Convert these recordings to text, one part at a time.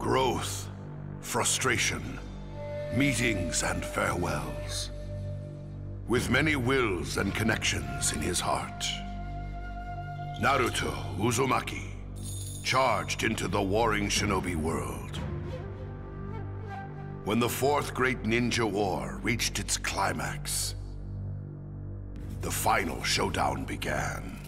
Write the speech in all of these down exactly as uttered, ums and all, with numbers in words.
Growth, frustration, meetings and farewells. With many wills and connections in his heart, Naruto Uzumaki charged into the warring shinobi world. When the Fourth Great Ninja War reached its climax, the final showdown began.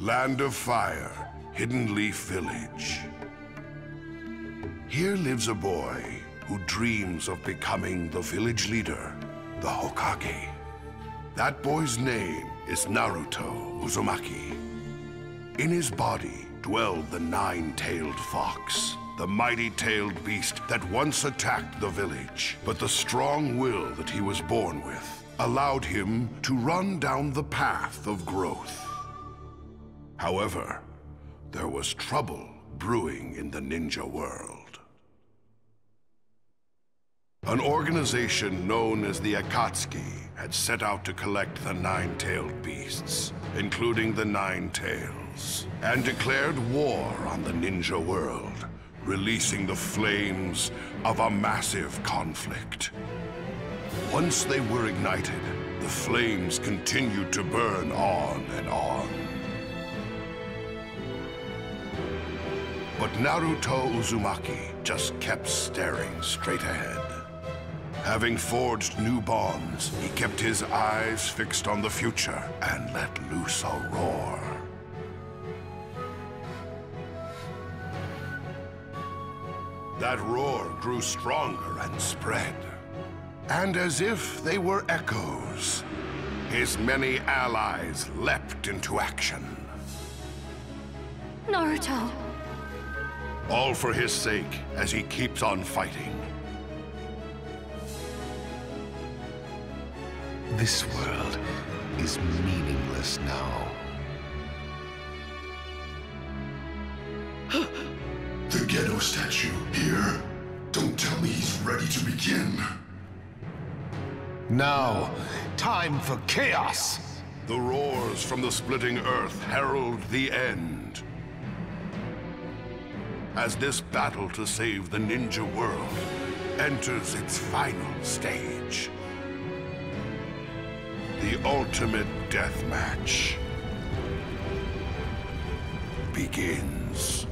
Land of Fire, Hidden Leaf Village. Here lives a boy who dreams of becoming the village leader, the Hokage. That boy's name is Naruto Uzumaki. In his body dwelled the nine-tailed fox, the mighty-tailed beast that once attacked the village, but the strong will that he was born with allowed him to run down the path of growth. However, there was trouble brewing in the ninja world. An organization known as the Akatsuki had set out to collect the nine-tailed beasts, including the Nine Tails, and declared war on the ninja world, releasing the flames of a massive conflict. Once they were ignited, the flames continued to burn on and on. But Naruto Uzumaki just kept staring straight ahead. Having forged new bonds, he kept his eyes fixed on the future and let loose a roar. That roar grew stronger and spread. And as if they were echoes, his many allies leapt into action. Naruto. All for his sake, as he keeps on fighting. This world is meaningless now. The Gedo statue here? Don't tell me he's ready to begin. Now, time for chaos! The roars from the splitting earth herald the end. As this battle to save the ninja world enters its final stage. The ultimate death match begins.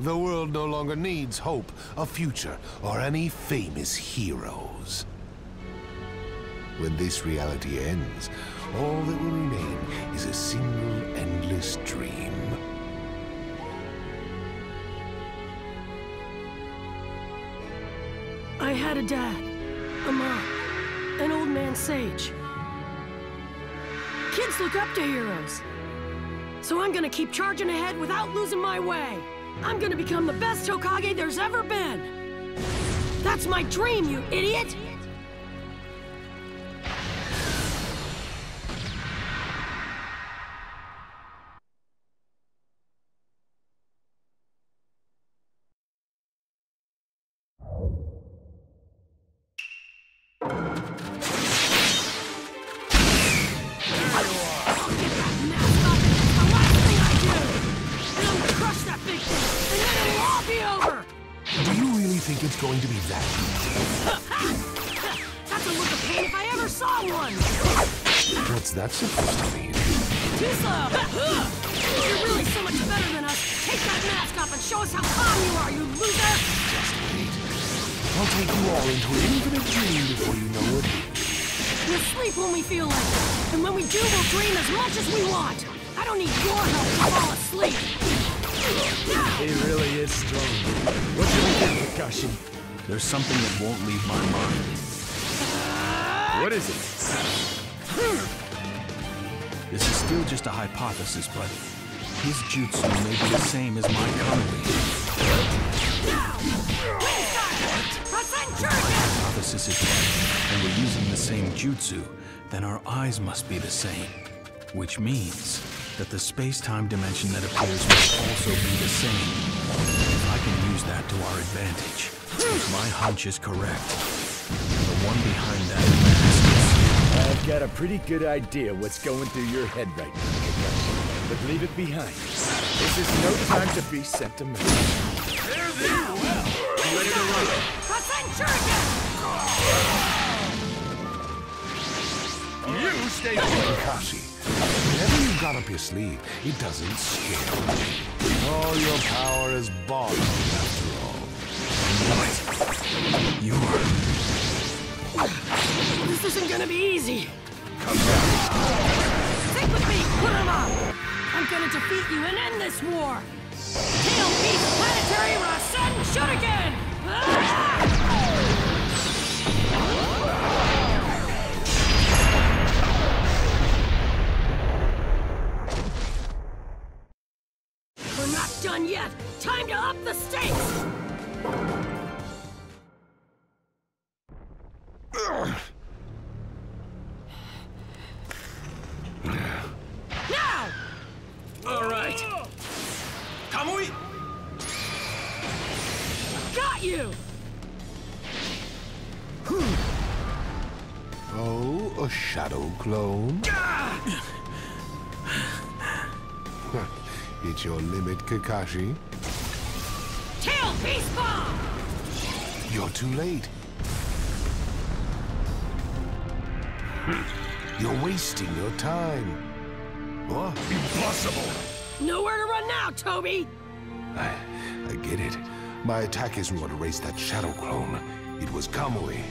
The world no longer needs hope, a future, or any famous heroes. When this reality ends, all that will remain is a single endless dream. I had a dad, a mom, an old man sage. Kids look up to heroes. So I'm gonna keep charging ahead without losing my way. I'm gonna become the best Hokage there's ever been. That's my dream, you idiot! There's something that won't leave my mind. What is it? This is still just a hypothesis, buddy. His jutsu may be the same as my Kamui. Now! Rasen Shuriken! Our hypothesis is right, and we're using the same jutsu, then our eyes must be the same. Which means that the space-time dimension that appears must also be the same. If I can use that to our advantage, if my hunch is correct, the one behind that mask is... I've got a pretty good idea what's going through your head right now, but leave it behind. This is no time to be sentimental. There, there, well. Ready to run it. Rasen Shuriken! You stay put, Kakashi. Whatever you've got up your sleeve, it doesn't scare you. All your power is borrowed, after all. What? You're... This isn't gonna be easy. Come back. Stick with me, Kurama! I'm gonna defeat you and end this war! Tail beat planetary Rasen Shuriken! We're not done yet! Time to up the stakes! Now! All right. Kamui! Got you! Oh, a shadow clone? It's your limit, Kakashi. Tail Peace Bomb! You're too late. You're wasting your time. What? Impossible! Nowhere to run now, Toby! I... I get it. My attack isn't what erased that shadow clone. It was Kamui.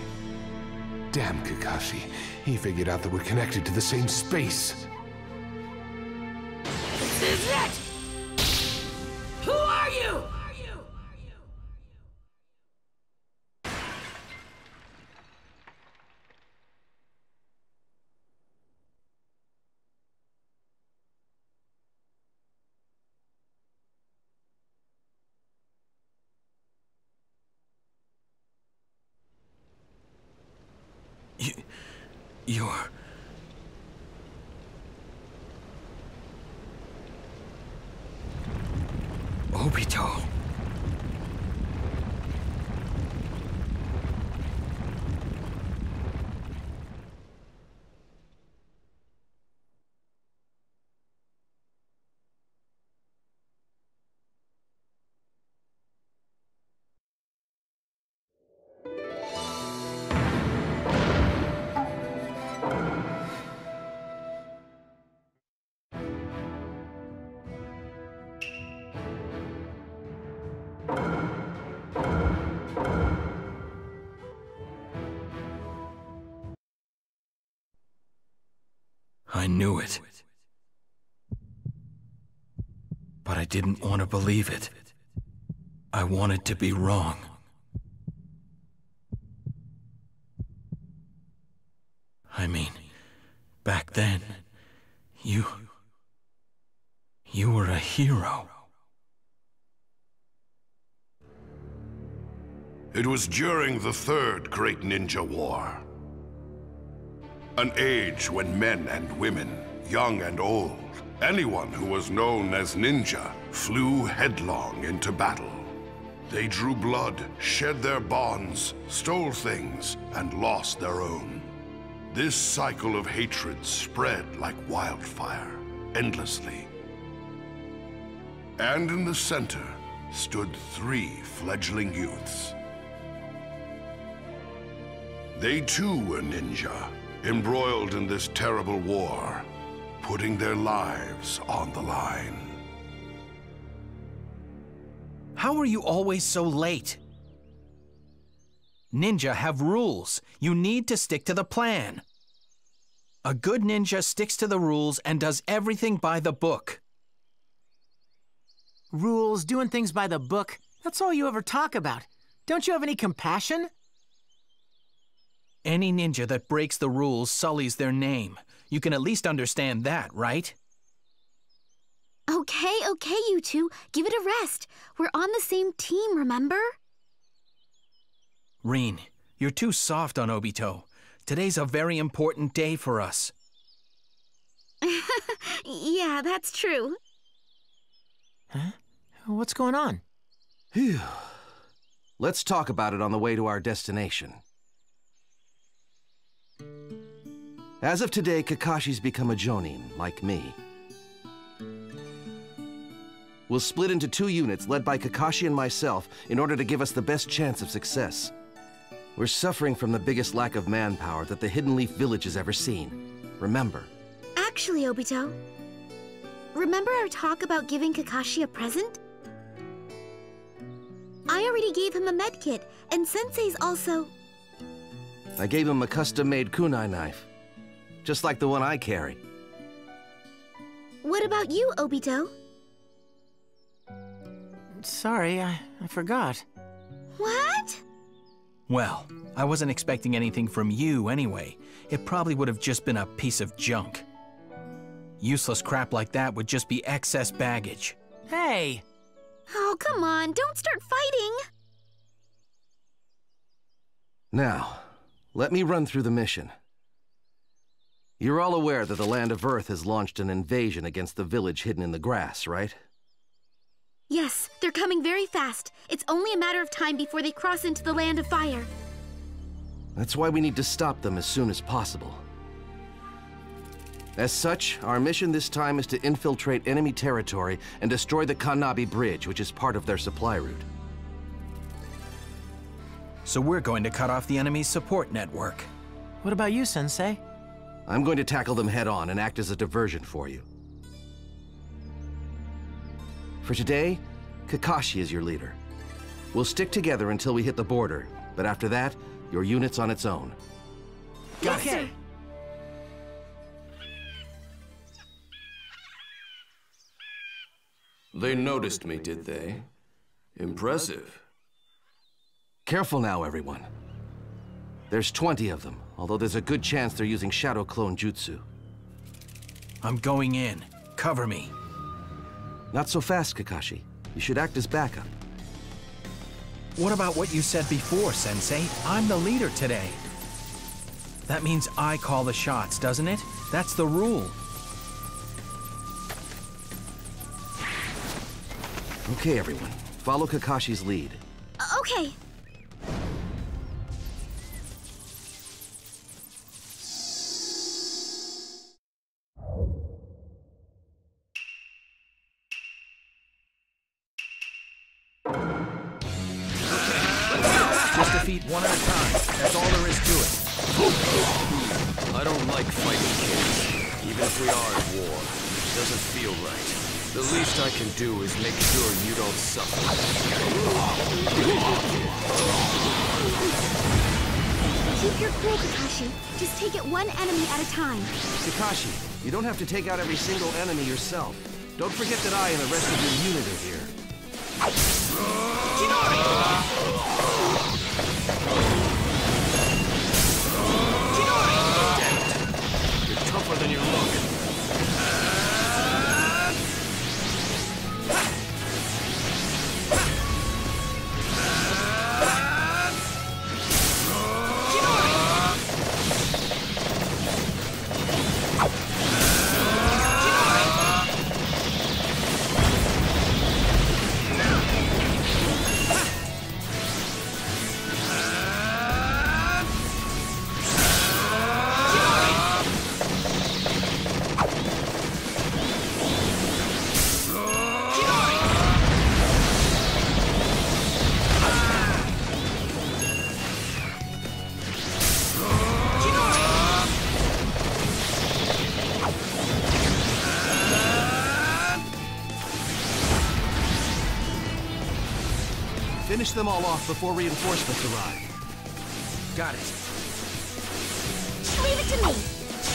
Damn Kakashi. He figured out that we're connected to the same space. This is it! Who are you? You're... Obito. I knew it, but I didn't want to believe it. I wanted to be wrong. I mean, back then, you... you were a hero. It was during the Third Great Ninja War. An age when men and women, young and old, anyone who was known as ninja, flew headlong into battle. They drew blood, shed their bonds, stole things, and lost their own. This cycle of hatred spread like wildfire, endlessly. And in the center stood three fledgling youths. They too were ninja, embroiled in this terrible war, putting their lives on the line. How are you always so late? Ninja have rules. You need to stick to the plan. A good ninja sticks to the rules and does everything by the book. Rules, doing things by the book, that's all you ever talk about. Don't you have any compassion? Any ninja that breaks the rules sullies their name. You can at least understand that, right? Okay, okay, you two. Give it a rest. We're on the same team, remember? Rin, you're too soft on Obito. Today's a very important day for us. Yeah, that's true. Huh? What's going on? Phew. Let's talk about it on the way to our destination. As of today, Kakashi's become a Jonin, like me. We'll split into two units, led by Kakashi and myself, in order to give us the best chance of success. We're suffering from the biggest lack of manpower that the Hidden Leaf Village has ever seen. Remember. Actually, Obito, remember our talk about giving Kakashi a present? I already gave him a med kit, and Sensei's also... I gave him a custom-made kunai knife. Just like the one I carry. What about you, Obito? Sorry, I, I forgot. What? Well, I wasn't expecting anything from you anyway. It probably would have just been a piece of junk. Useless crap like that would just be excess baggage. Hey! Oh, come on, don't start fighting! Now, let me run through the mission. You're all aware that the Land of Earth has launched an invasion against the village hidden in the grass, right? Yes, they're coming very fast. It's only a matter of time before they cross into the Land of Fire. That's why we need to stop them as soon as possible. As such, our mission this time is to infiltrate enemy territory and destroy the Kanabi Bridge, which is part of their supply route. So we're going to cut off the enemy's support network. What about you, Sensei? I'm going to tackle them head-on and act as a diversion for you. For today, Kakashi is your leader. We'll stick together until we hit the border, but after that, your unit's on its own. Got it. Okay. They noticed me, did they? Impressive. Careful now, everyone. There's twenty of them, although there's a good chance they're using Shadow Clone Jutsu. I'm going in. Cover me. Not so fast, Kakashi. You should act as backup. What about what you said before, Sensei? I'm the leader today. That means I call the shots, doesn't it? That's the rule. Okay, everyone. Follow Kakashi's lead. Okay. One at a time. That's all there is to it. I don't like fighting kids. Even if we are at war, it doesn't feel right. The least I can do is make sure you don't suffer. Keep your cool, Kakashi. Just take it one enemy at a time. Kakashi, you don't have to take out every single enemy yourself. Don't forget that I and the rest of your unit are here. Tsunami! Jinchuriki! You're tougher than you look. Finish them all off before reinforcements arrive. Got it. Leave it to me.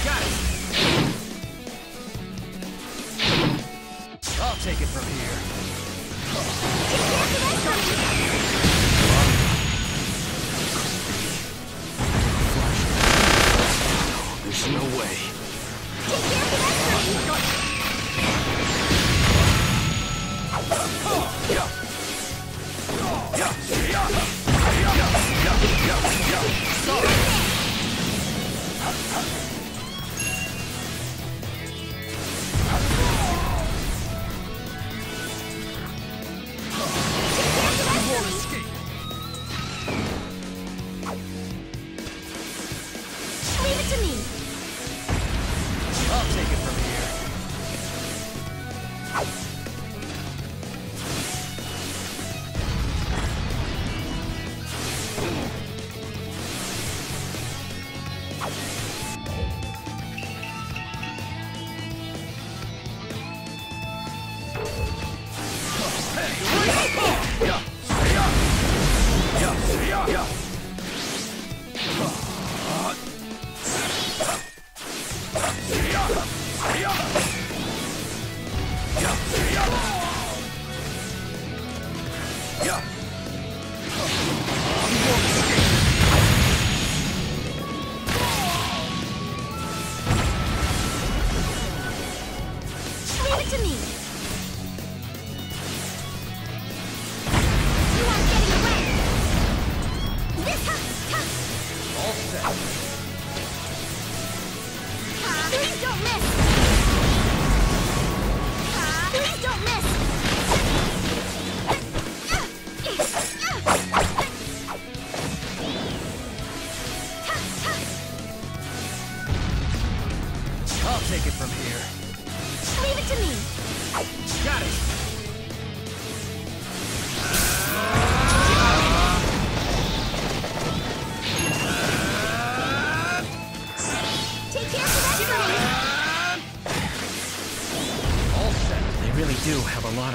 Got it. I'll take it from here. Huh? There's no way. Take care of the next one.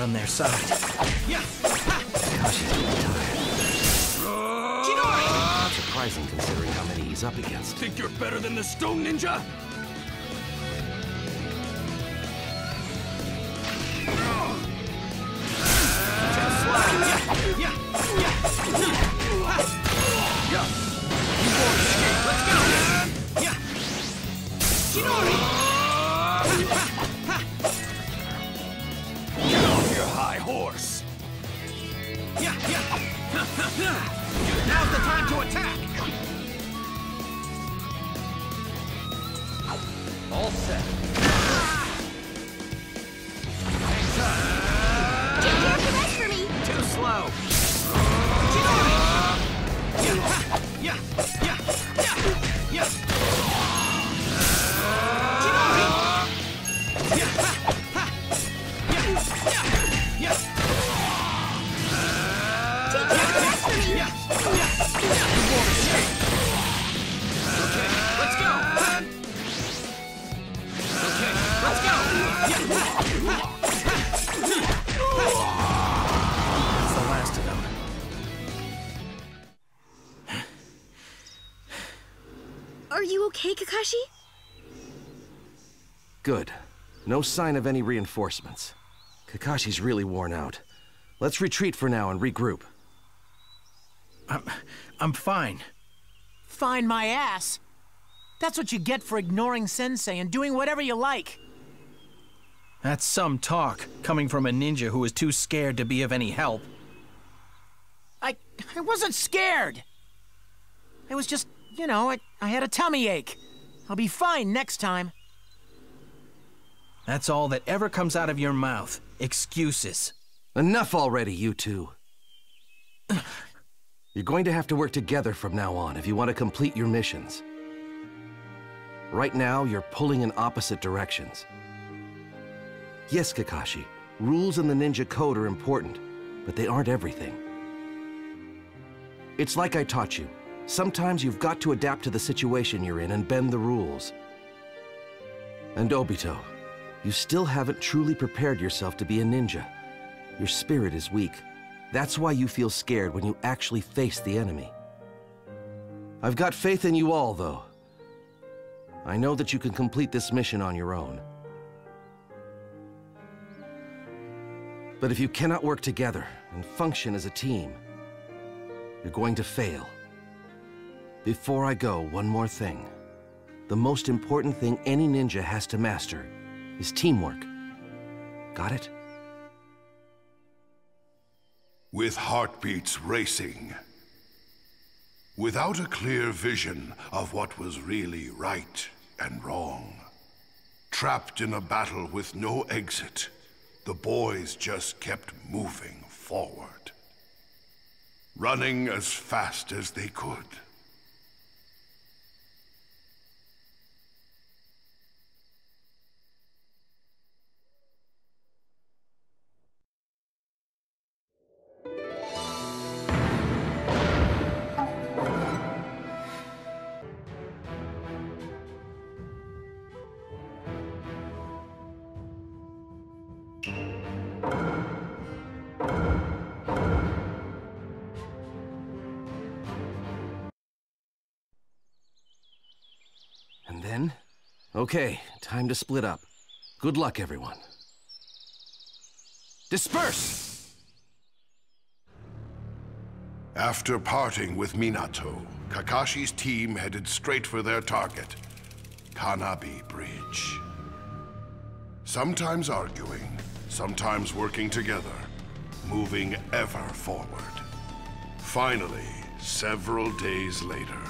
On their side. Yeah. Kakashi's getting tired. Jinori! Surprising considering how many he's up against. Think you're better than the Stone Ninja? Good. No sign of any reinforcements. Kakashi's really worn out. Let's retreat for now and regroup. I'm... I'm fine. Fine my ass? That's what you get for ignoring Sensei and doing whatever you like. That's some talk, coming from a ninja who was too scared to be of any help. I... I wasn't scared! I was just, you know, I, I had a tummy ache. I'll be fine next time. That's all that ever comes out of your mouth. Excuses. Enough already, you two. You're going to have to work together from now on if you want to complete your missions. Right now, you're pulling in opposite directions. Yes, Kakashi, rules in the ninja code are important, but they aren't everything. It's like I taught you. Sometimes you've got to adapt to the situation you're in and bend the rules. And Obito, you still haven't truly prepared yourself to be a ninja. Your spirit is weak. That's why you feel scared when you actually face the enemy. I've got faith in you all, though. I know that you can complete this mission on your own. But if you cannot work together and function as a team, you're going to fail. Before I go, one more thing. The most important thing any ninja has to master is teamwork. Got it? with heartbeats racing. Without a clear vision of what was really right and wrong. Trapped in a battle with no exit, the boys just kept moving forward. Running as fast as they could. Okay, time to split up. Good luck, everyone. Disperse! After parting with Minato, Kakashi's team headed straight for their target, Kanabi Bridge. Sometimes arguing, sometimes working together, moving ever forward. Finally, several days later,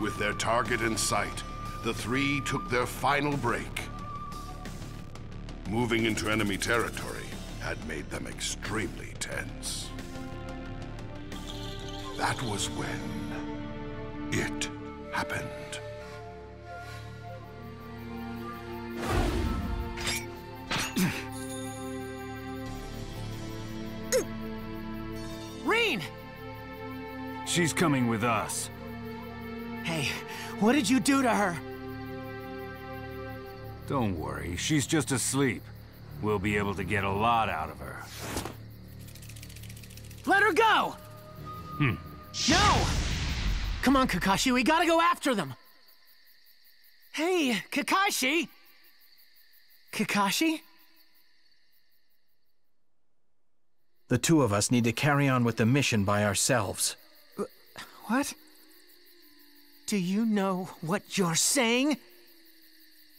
with their target in sight, the three took their final break. Moving into enemy territory had made them extremely tense. That was when it happened. Rin! She's coming with us. Hey, what did you do to her? Don't worry, she's just asleep. We'll be able to get a lot out of her. Let her go! Hmm. No! Come on, Kakashi, we gotta go after them! Hey, Kakashi! Kakashi? The two of us need to carry on with the mission by ourselves. What? Do you know what you're saying?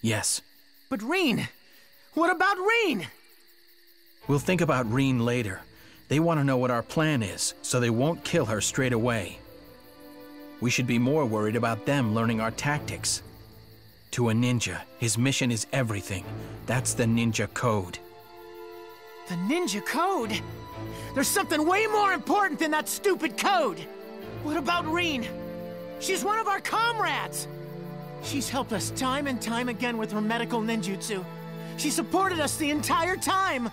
Yes. But Rin! What about Rin? We'll think about Rin later. They want to know what our plan is, so they won't kill her straight away. We should be more worried about them learning our tactics. To a ninja, his mission is everything. That's the ninja code. The ninja code? There's something way more important than that stupid code! What about Rin? She's one of our comrades! She's helped us time and time again with her medical ninjutsu. She supported us the entire time!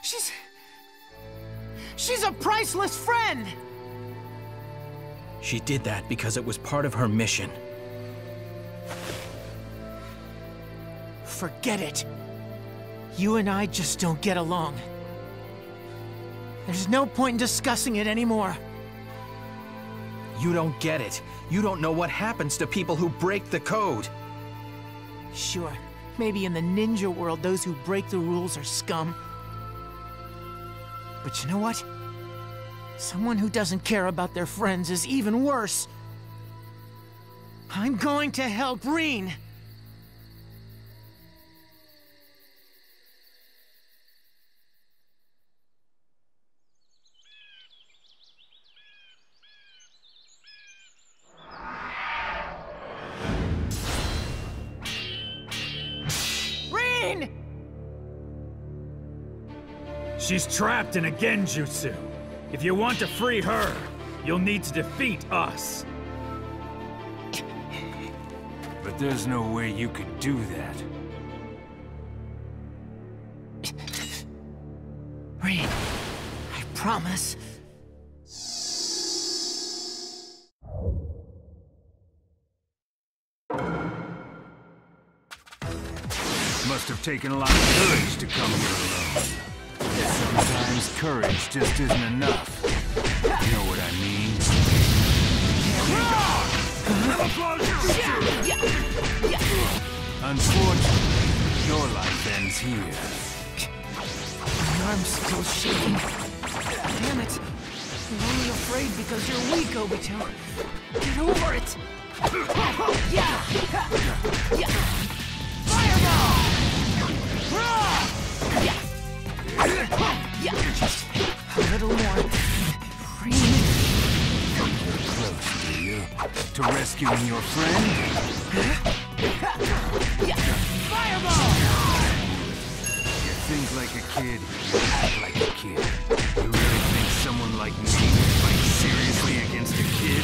She's... she's a priceless friend! She did that because it was part of her mission. Forget it. You and I just don't get along. There's no point in discussing it anymore. You don't get it. You don't know what happens to people who break the code. Sure. Maybe in the ninja world, those who break the rules are scum. But you know what? Someone who doesn't care about their friends is even worse. I'm going to help Rin. She's trapped in a genjutsu. If you want to free her, you'll need to defeat us. But there's no way you could do that. Rin, I promise. Must have taken a lot of courage to come here alone. Sometimes courage just isn't enough. You know what I mean? Unfortunately, your life ends here. My arm's still shaking. Damn it. You're only afraid because you're weak, Obito. Get over it. Fireball! Yeah. A little more. Breathe. You're close, do you? To rescuing your friend? Fireball! You think like a kid, you act like a kid. You really think someone like me would fight seriously against a kid?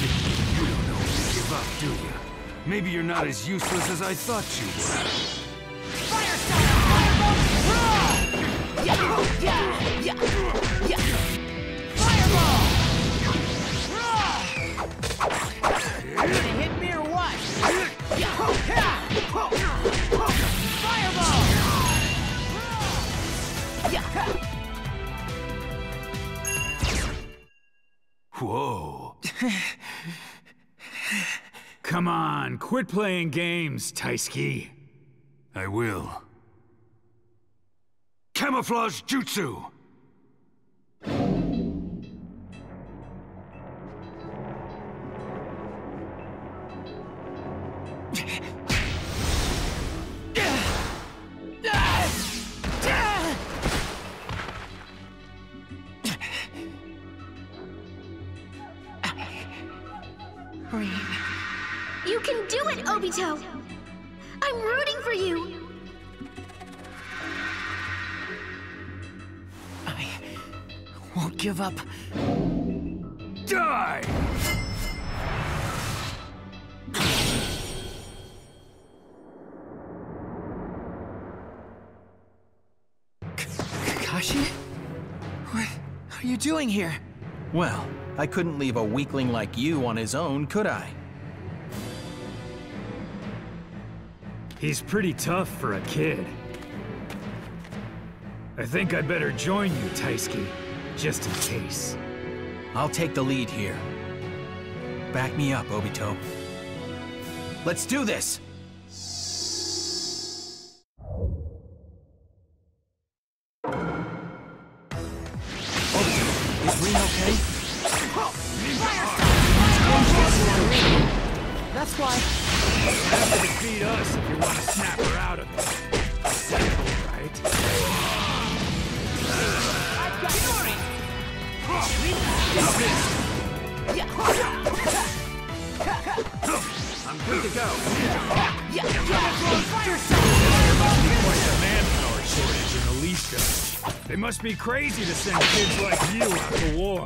You don't know if you give up, do you? Maybe you're not as useless as I thought you were. Yeah, yeah, yeah, yeah. Fireball! You're gonna hit me or what? Fireball! Whoa. Come on, quit playing games, Taisuke. I will. Camouflage Jutsu! Rin, you can do it, Obito! I'm rooting for you! Won't give up. Die! Kakashi? What are you doing here? Well, I couldn't leave a weakling like you on his own, could I? He's pretty tough for a kid. I think I better join you, Taisuke. Just in case. I'll take the lead here. Back me up, Obito. Let's do this! Obito, is Rin okay? Fire! That's why. You have to defeat us if you want to snap her out of it. Right? I'm good to go. Quite a manpower shortage in Alicia. They must be crazy to send kids like you out to war.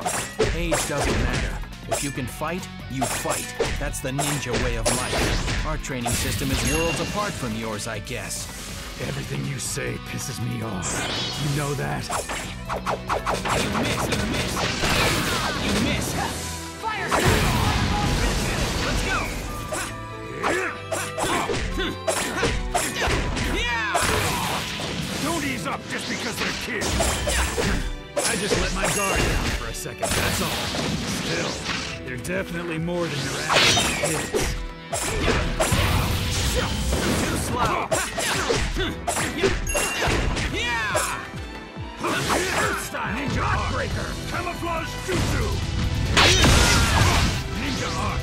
Age doesn't matter. If you can fight, you fight. That's the ninja way of life. Our training system is worlds apart from yours, I guess. Everything you say pisses me off. You know that? You miss, you miss, you miss. Fire! Let's go! Don't ease up just because they're kids. I just let my guard down for a second, that's all. Still, they're definitely more than your average kids. Too slow. Yeah! Earth style ninja art breaker! Camouflage Jutsu! Ninja art!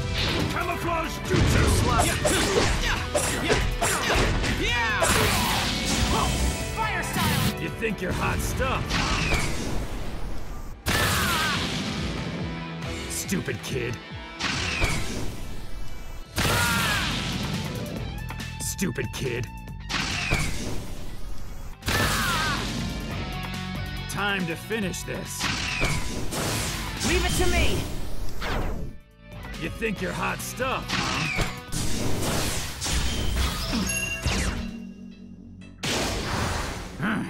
Camouflage Jutsu! Yeah! Fire style! You think you're hot stuff? Stupid kid. Stupid kid. Time to finish this. Leave it to me! You think you're hot stuff, huh? Huh.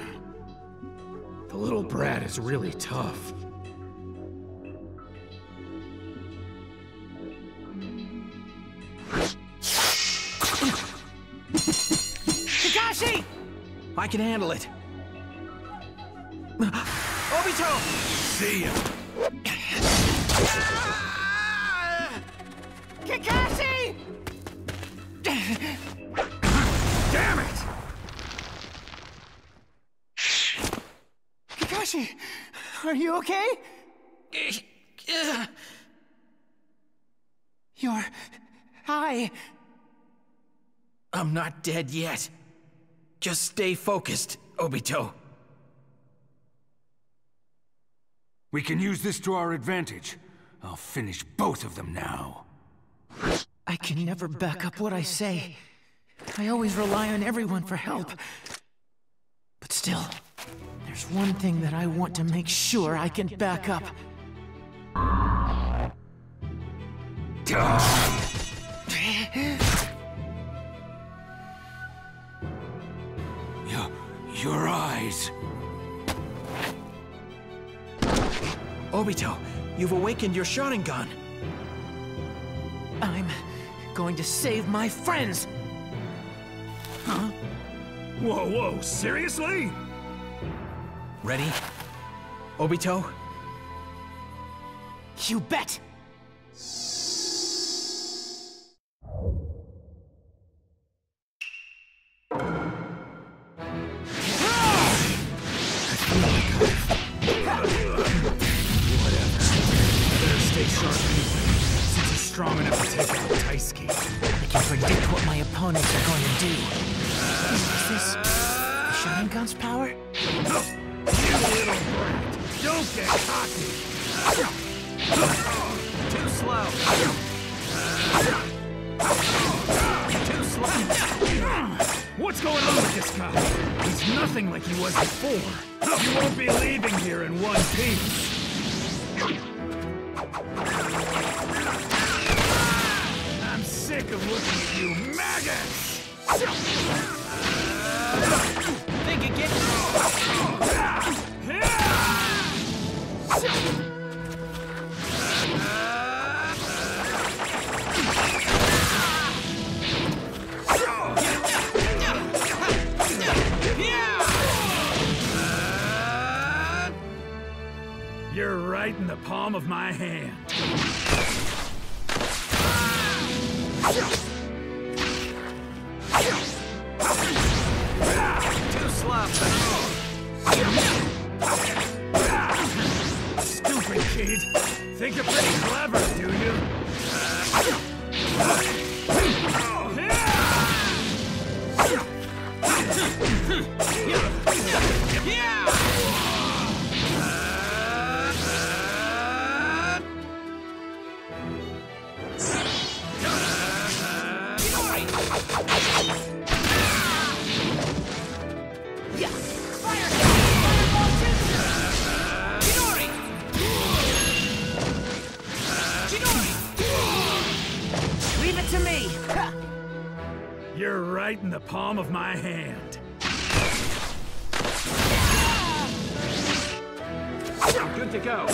The little brat is really tough. Kakashi! I can handle it. Obito! See ya! Ah! Kakashi! Damn it! Kakashi, are you okay? You're... I... I'm not dead yet. Just stay focused, Obito. We can use this to our advantage. I'll finish both of them now. I can never back up what I say. I always rely on everyone for help. But still, there's one thing that I want to make sure I can back up. Your, your eyes. Obito, you've awakened your Sharingan. I'm going to save my friends. Huh? Whoa, whoa, seriously? Ready? Obito? You bet! Palm of my hand. Good to go.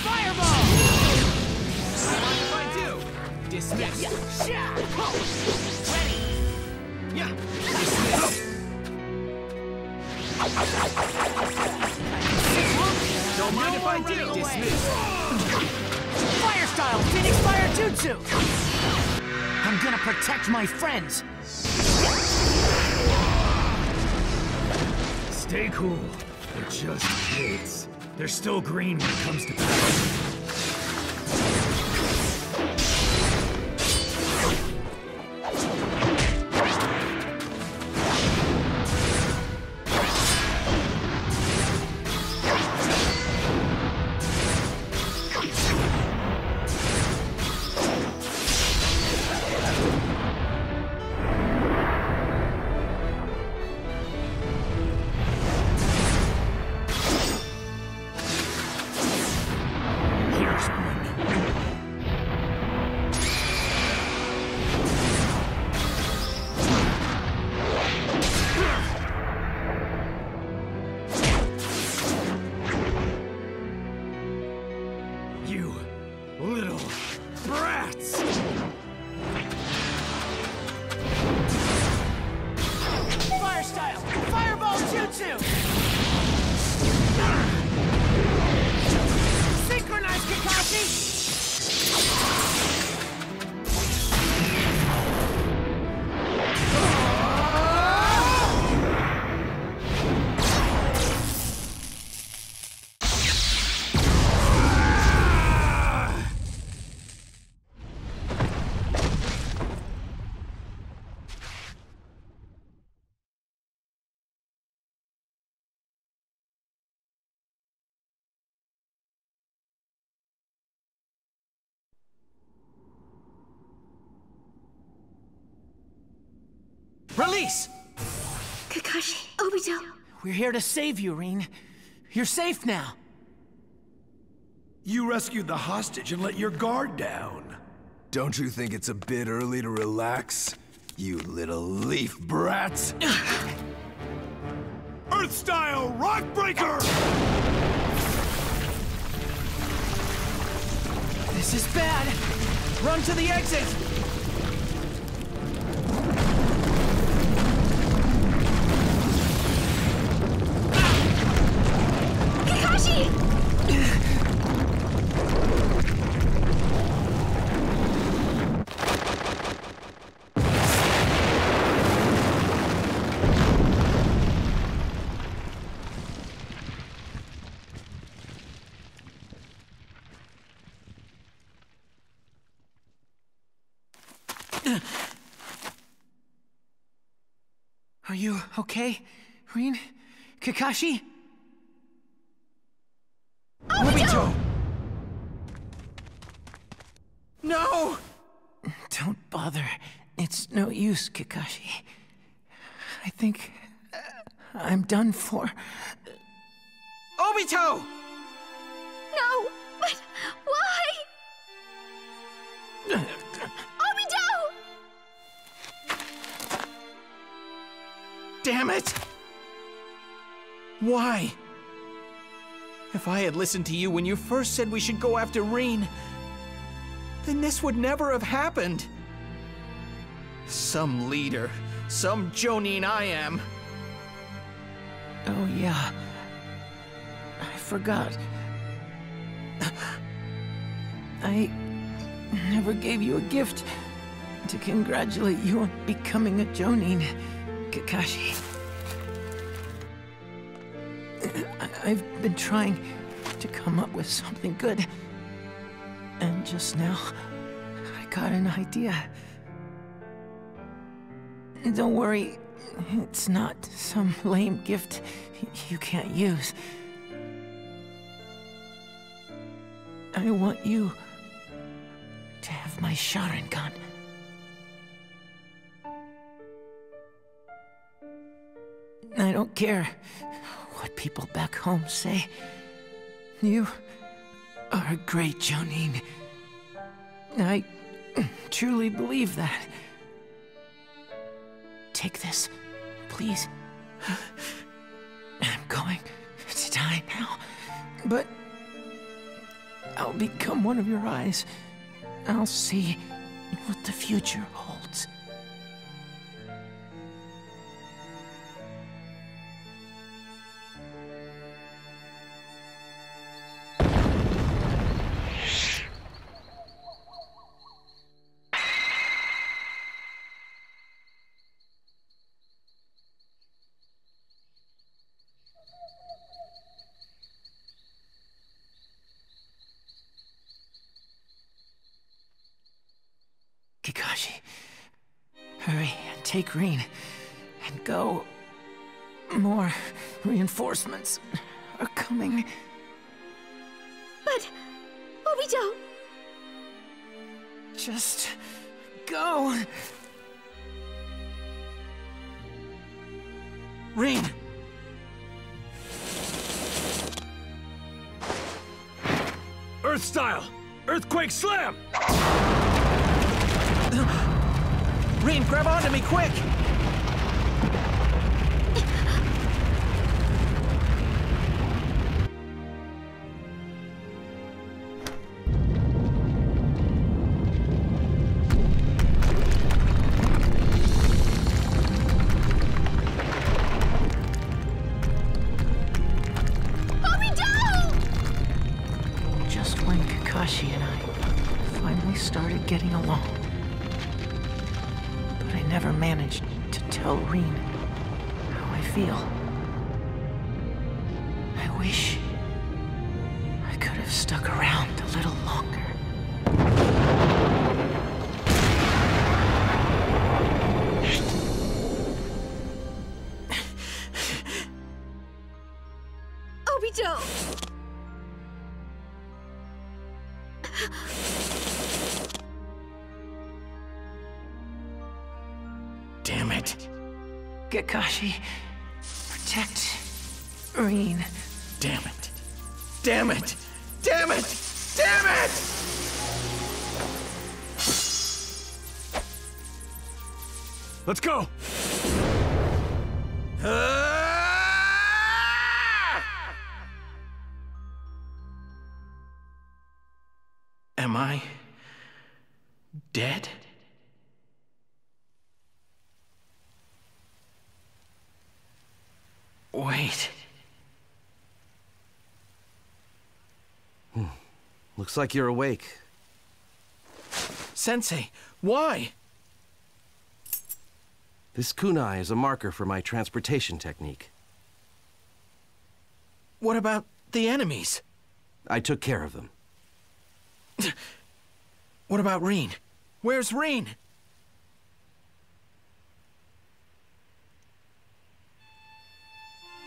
Fireball! What if I do? Dismiss. Ready. Yeah. Dismiss. Don't mind if I do. Dismiss. Fire style, Phoenix Fire Jutsu. I'm gonna protect my friends. Stay cool. They're just kids. They're still green when it comes to power. Please! Kakashi, Obito! We're here to save you, Rin. You're safe now. You rescued the hostage and let your guard down. Don't you think it's a bit early to relax, you little leaf brats? Earth-style rock breaker! This is bad! Run to the exit! Are you okay, Rin? Kakashi? Obito! Obito! No! Don't bother. It's no use, Kakashi. I think uh, I'm done for. Obito! No, but why? Damn it! Why? If I had listened to you when you first said we should go after Rin, then this would never have happened. Some leader, some Jonin I am. Oh yeah, I forgot. I never gave you a gift to congratulate you on becoming a Jonin. Kakashi, I've been trying to come up with something good, and just now I got an idea. Don't worry, it's not some lame gift you can't use. I want you to have my Sharingan. I don't care what people back home say. You are a great Jonin. I truly believe that. Take this, please. I'm going to die now, but I'll become one of your eyes. I'll see what the future holds. Kakashi, hurry and take Rin, and go. More reinforcements are coming. But, Obito! Just go! Rin! Earth style! Earthquake slam! Rin, grab onto me, quick! Obito! Just when Kakashi and I finally started getting along, never managed to tell Rin how I feel. I wish I could have stuck around a little longer. Obito! Damn it. Kakashi, protect Rin. Damn it. Damn it. Damn it. Damn it! Let's go. Am I dead? Wait. Hmm. Looks like you're awake. Sensei, why? This kunai is a marker for my transportation technique. What about the enemies? I took care of them. What about Rin? Where's Rin?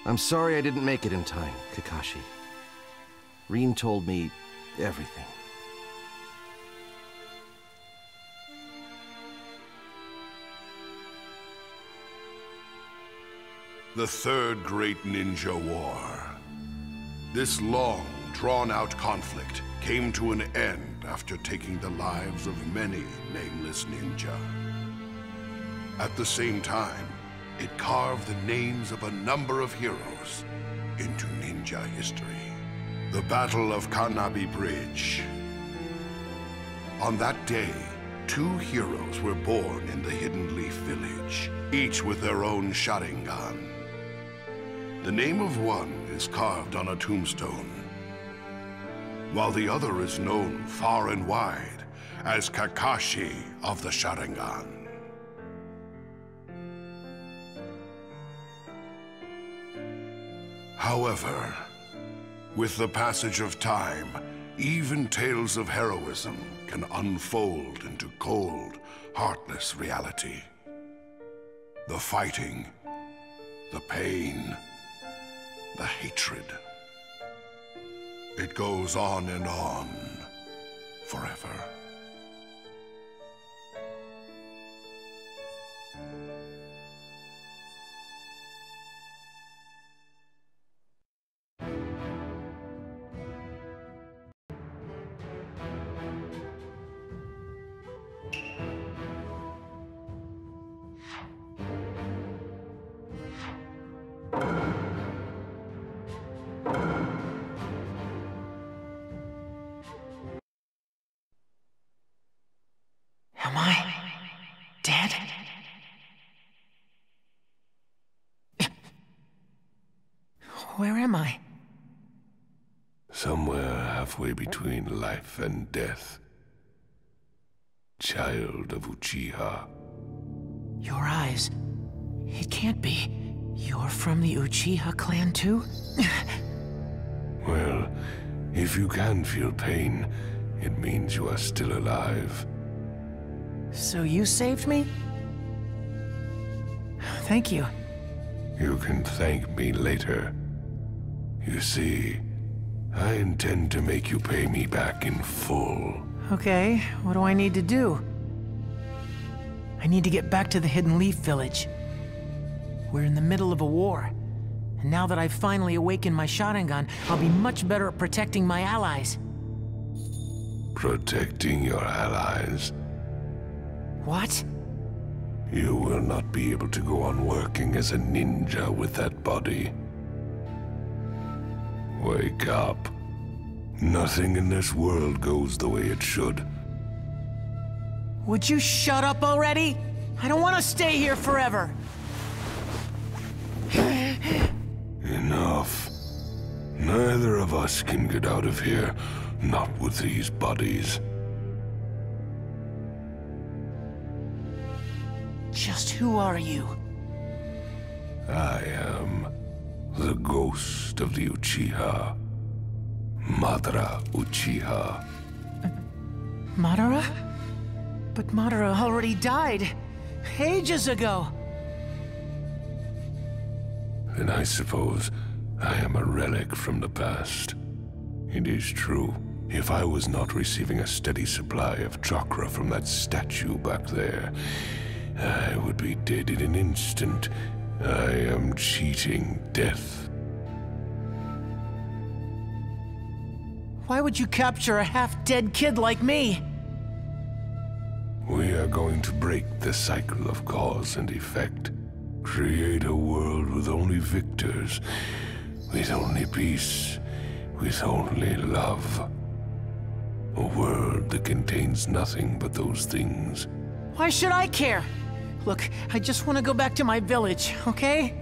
I'm sorry I didn't make it in time, Kakashi. Rin told me everything. The Third Great Ninja War. This long, drawn-out conflict came to an end after taking the lives of many nameless ninja. At the same time, it carved the names of a number of heroes into ninja history. The Battle of Kanabi Bridge. On that day, two heroes were born in the Hidden Leaf Village, each with their own Sharingan. The name of one is carved on a tombstone, while the other is known far and wide as Kakashi of the Sharingan. However, with the passage of time, even tales of heroism can unfold into cold, heartless reality. The fighting, the pain, the hatred. It goes on and on, forever. Where am I? Somewhere halfway between life and death. Child of Uchiha. Your eyes. It can't be. You're from the Uchiha clan too? Well, if you can feel pain, it means you are still alive. So you saved me? Thank you. You can thank me later. You see, I intend to make you pay me back in full. Okay, what do I need to do? I need to get back to the Hidden Leaf Village. We're in the middle of a war. And now that I've finally awakened my Sharingan, I'll be much better at protecting my allies. Protecting your allies? What? You will not be able to go on working as a ninja with that body. Wake up. Nothing in this world goes the way it should. Would you shut up already? I don't want to stay here forever. Enough. Neither of us can get out of here, not with these bodies. Just who are you? I am the ghost of the Uchiha. Madara Uchiha. Uh, Madara? But Madara already died. Ages ago. Then I suppose I am a relic from the past. It is true. If I was not receiving a steady supply of chakra from that statue back there, I would be dead in an instant I am cheating death. Why would you capture a half-dead kid like me? We are going to break the cycle of cause and effect. Create a world with only victors, with only peace, with only love. A world that contains nothing but those things. Why should I care? Look, I just want to go back to my village, okay?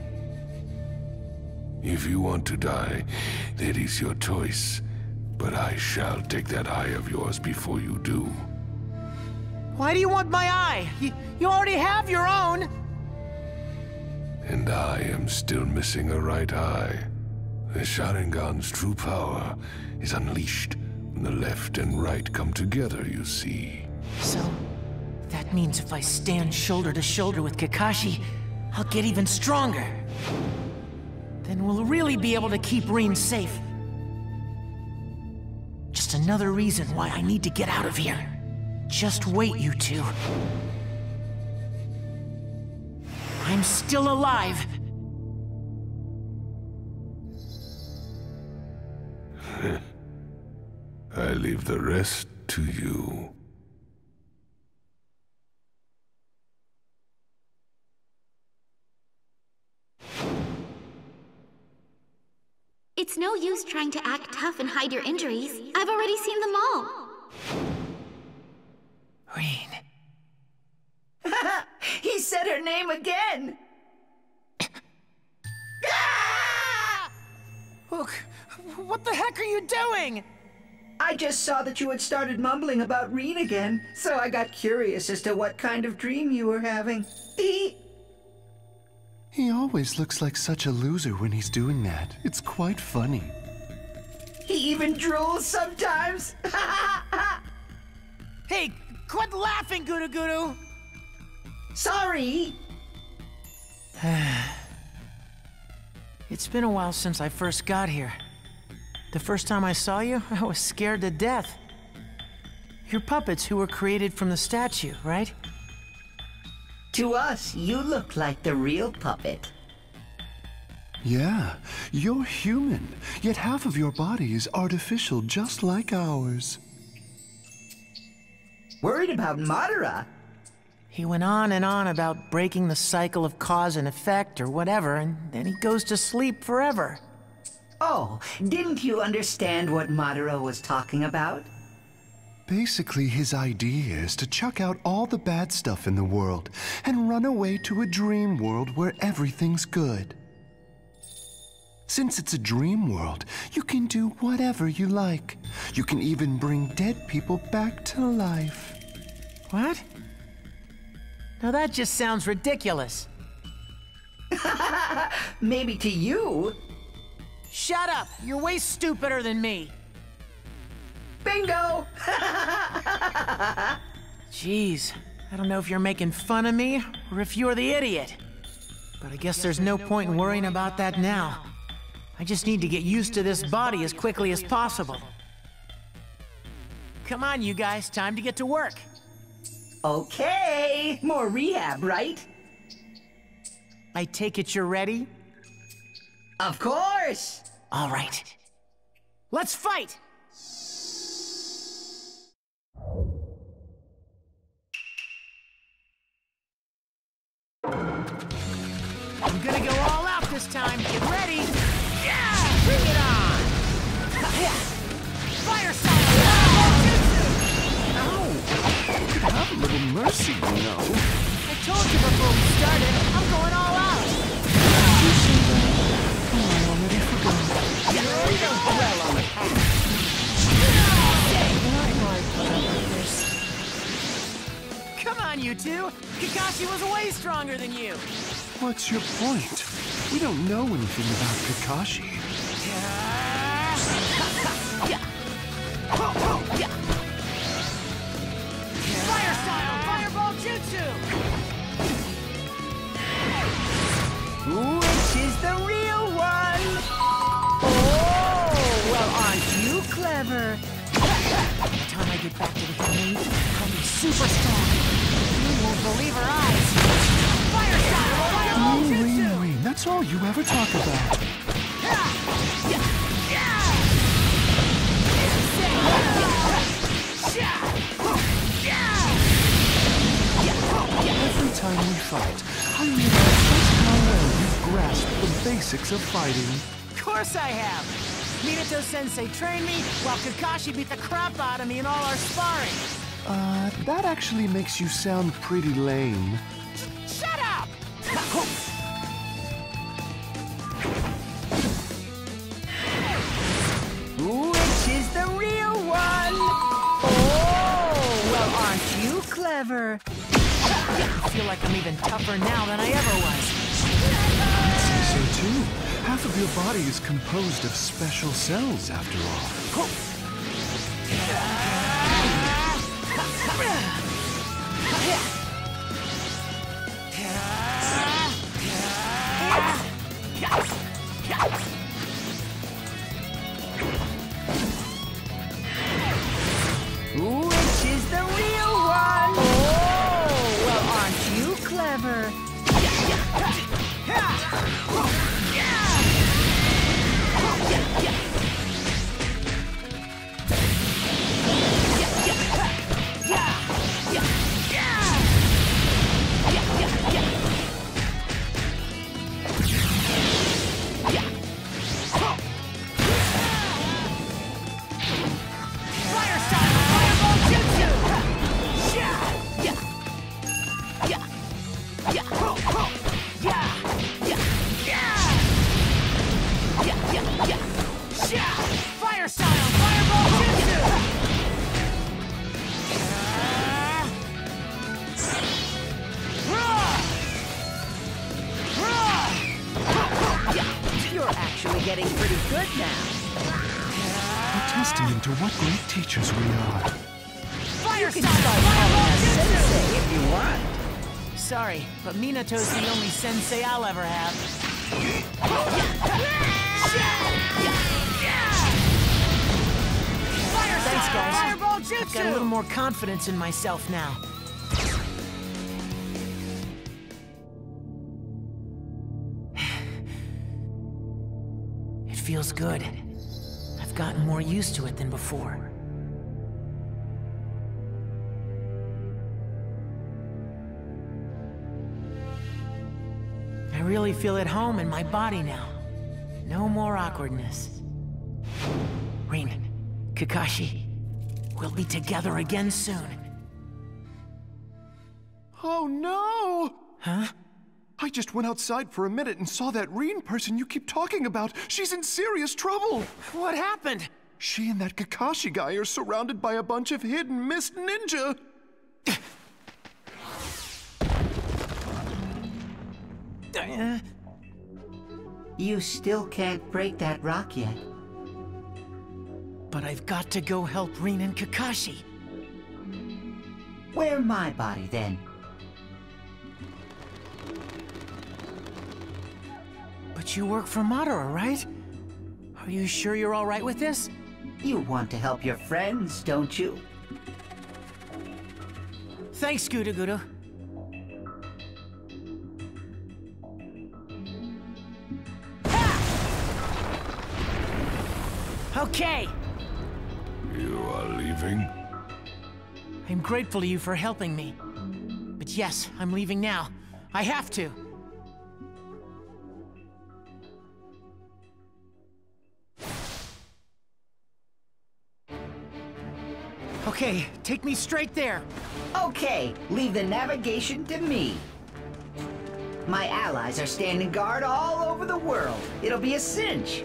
If you want to die, that is your choice. But I shall take that eye of yours before you do. Why do you want my eye? You, you already have your own! And I am still missing a right eye. The Sharingan's true power is unleashed when the left and right come together, you see. So, that means if I stand shoulder to shoulder with Kakashi, I'll get even stronger. Then we'll really be able to keep Rin safe. Just another reason why I need to get out of here. Just wait, you two. I'm still alive. I leave the rest to you. It's no use trying to act tough and hide your injuries. I've already seen them all. Rin. He said her name again! Ah! Look, what the heck are you doing? I just saw that you had started mumbling about Rin again, so I got curious as to what kind of dream you were having. He... He always looks like such a loser when he's doing that. It's quite funny. He even drools sometimes! Hey, quit laughing, Guruguru! Sorry! It's been a while since I first got here. The first time I saw you, I was scared to death. You're puppets who were created from the statue, right? To us, you look like the real puppet. Yeah, you're human, yet half of your body is artificial just like ours. Worried about Madara? He went on and on about breaking the cycle of cause and effect or whatever, and then he goes to sleep forever. Oh, didn't you understand what Madara was talking about? Basically, his idea is to chuck out all the bad stuff in the world and run away to a dream world where everything's good. Since it's a dream world, you can do whatever you like. You can even bring dead people back to life. What? Now that just sounds ridiculous. Maybe to you. Shut up! You're way stupider than me. Bingo! Jeez, I don't know if you're making fun of me, or if you're the idiot. But I guess there's no point in worrying about that now. I just need to get used to this body as quickly as possible. Come on, you guys, time to get to work. Okay, more rehab, right? I take it you're ready? Of course! All right. Let's fight! I'm gonna go all out this time. Get ready! Yeah! Bring it on! Fire sign! Oh! You could have a little mercy, you know. I told you before we started, I'm going all out! I already forgot. You're already gonna dwell on the past. Come on, you two! Kakashi was way stronger than you! What's your point? We don't know anything about Kakashi. Fire style! Fireball jutsu! Which is the real one? Oh, well, aren't you clever? Every time I get back to the game, I'll be super strong. You won't believe her eyes. Fire style! Fireball jutsu! That's all you ever talk about. Every time we fight, I realize just how well you've grasped the basics of fighting. Of course I have! Minato-sensei trained me, while Kakashi beat the crap out of me in all our sparring. Uh, that actually makes you sound pretty lame. Shut up! Which is the real one? Oh, well, aren't you clever? I feel like I'm even tougher now than I ever was. So too. Half of your body is composed of special cells, after all. Which is the real one? Oh, well, aren't you clever? To what great teachers we are. Fire, you can start calling us sensei if you want. Sorry, but Minato's the only sensei I'll ever have. Fire, thanks, guys. Fireball jutsu. I've got a little more confidence in myself now. It feels good. Gotten more used to it than before. I really feel at home in my body now. No more awkwardness. Rin, Kakashi, we'll be together again soon. Oh no! Huh? I just went outside for a minute and saw that Rin person you keep talking about. She's in serious trouble. What happened? She and that Kakashi guy are surrounded by a bunch of hidden mist ninja. uh. You still can't break that rock yet. But I've got to go help Rin and Kakashi. Wear my body then. But you work for Madara, right? Are you sure you're all right with this? You want to help your friends, don't you? Thanks, Guruguru. Okay! You are leaving? I'm grateful to you for helping me. But yes, I'm leaving now. I have to. Okay, take me straight there. Okay, leave the navigation to me. My allies are standing guard all over the world. It'll be a cinch.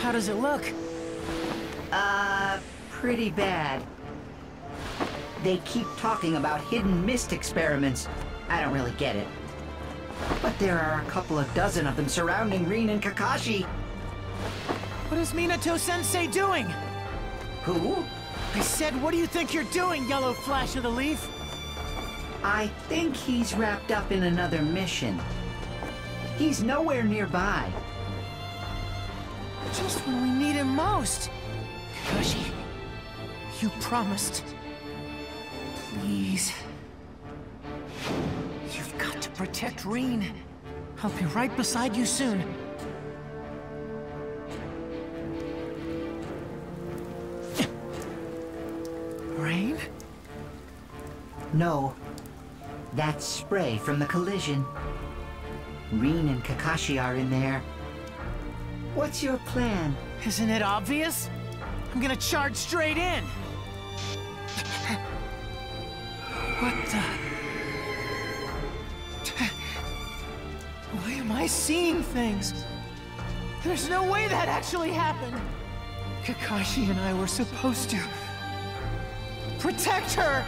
How does it look? Uh, pretty bad. They keep talking about hidden mist experiments. I don't really get it. But there are a couple of dozen of them surrounding Rin and Kakashi. What is Minato-sensei doing? Who? I said, what do you think you're doing, Yellow Flash of the Leaf? I think he's wrapped up in another mission. He's nowhere nearby. Just when we need him most. Kakashi, you promised. Please. You've got to protect Rin. I'll be right beside you soon. Rain? No. That's spray from the collision. Rin and Kakashi are in there. What's your plan? Isn't it obvious? I'm gonna charge straight in! What the... Why am I seeing things? There's no way that actually happened! Kakashi and I were supposed to... protect her!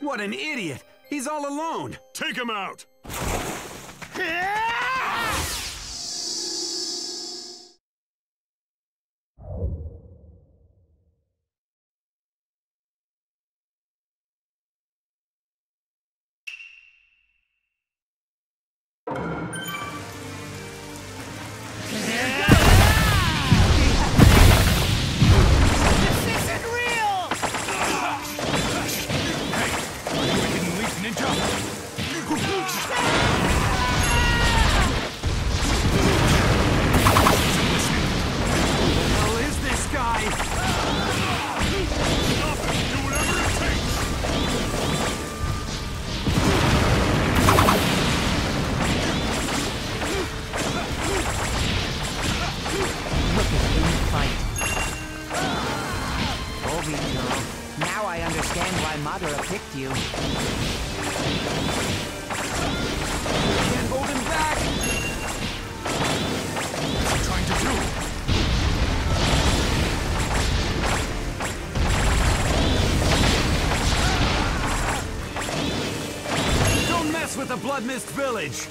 What an idiot! He's all alone! Take him out! Blood Mist Village!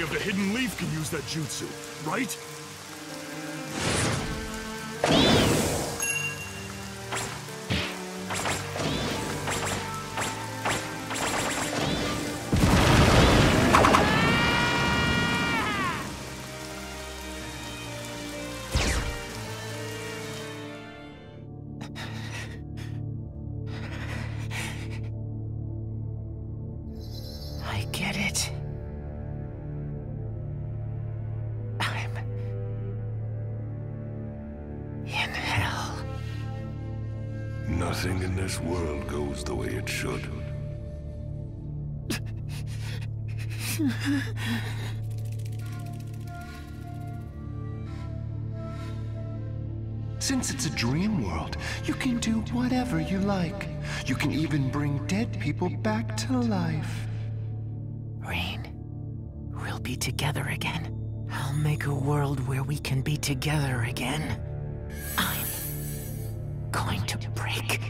Of the Hidden Leaf can use that jutsu, right? I get it. Nothing in this world goes the way it should. Since it's a dream world, you can do whatever you like. You can even bring dead people back to life. Rin, we'll be together again. I'll make a world where we can be together again. I'm going to break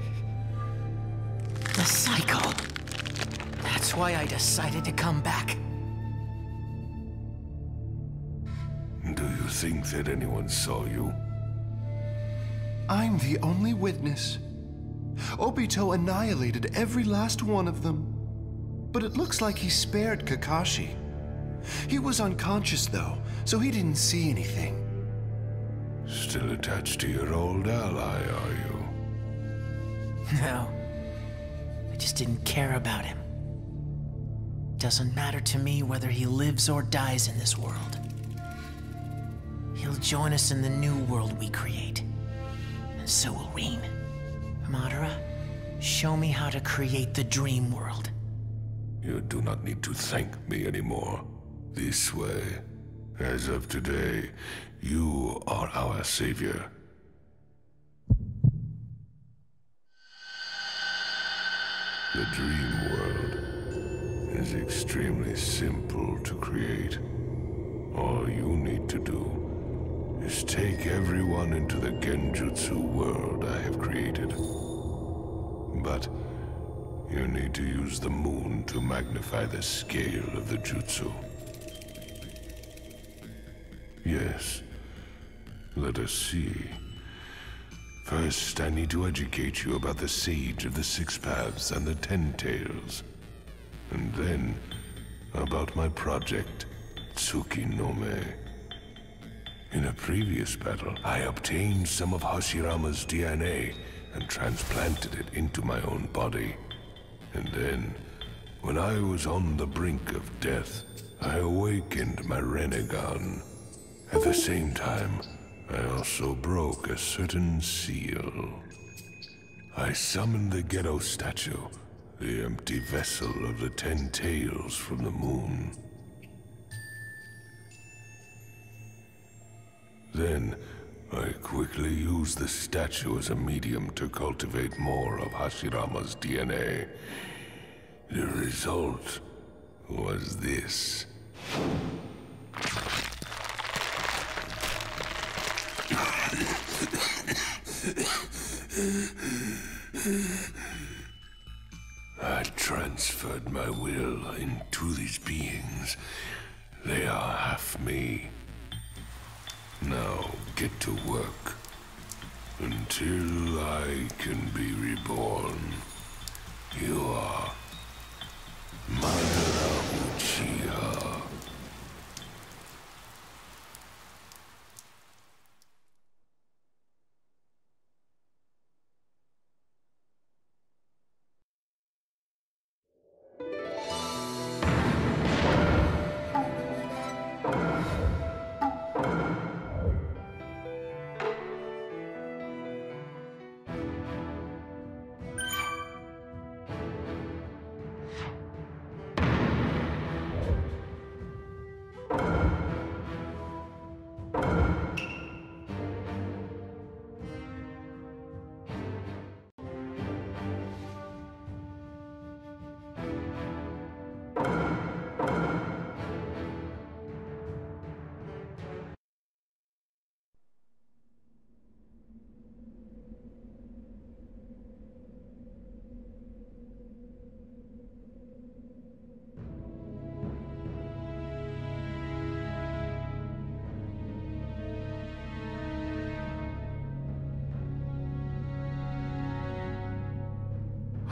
the cycle. That's why I decided to come back. Do you think that anyone saw you? I'm the only witness. Obito annihilated every last one of them. But it looks like he spared Kakashi. He was unconscious, though, so he didn't see anything. Still attached to your old ally, are you? No. I just didn't care about him. Doesn't matter to me whether he lives or dies in this world. He'll join us in the new world we create. And so will Rin. Madara, show me how to create the dream world. You do not need to thank me anymore. This way. As of today, you are our savior. The dream world is extremely simple to create. All you need to do is take everyone into the genjutsu world I have created. But you need to use the moon to magnify the scale of the jutsu. Yes. Let us see. First, I need to educate you about the Sage of the Six Paths and the Ten Tails. And then, about my project, Tsukinome. In a previous battle, I obtained some of Hashirama's D N A and transplanted it into my own body. And then, when I was on the brink of death, I awakened my Rinnegan. At the same time, I also broke a certain seal. I summoned the Gedo statue, the empty vessel of the Ten Tails from the moon. Then, I quickly used the statue as a medium to cultivate more of Hashirama's D N A. The result was this. I transferred my will into these beings. They are half me. Now, get to work, until I can be reborn. You are Madara Uchiha.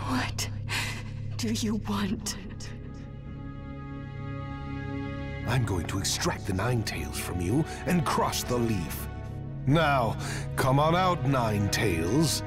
What do you want? I'm going to extract the Nine Tails from you and crush the leaf. Now, come on out, Nine Tails.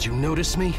Did you notice me?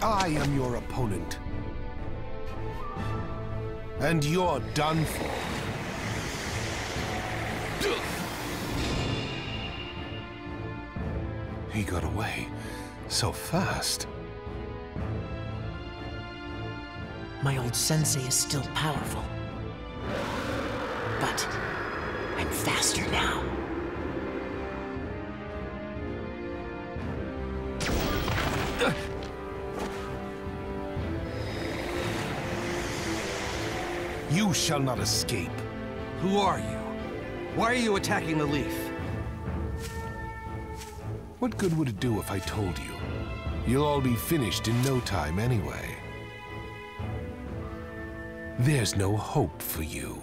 I am your opponent. And you're done for. He got away so fast. My old sensei is still powerful. But I'm faster now. You shall not escape. Who are you? Why are you attacking the leaf? What good would it do if I told you? You'll all be finished in no time anyway. There's no hope for you.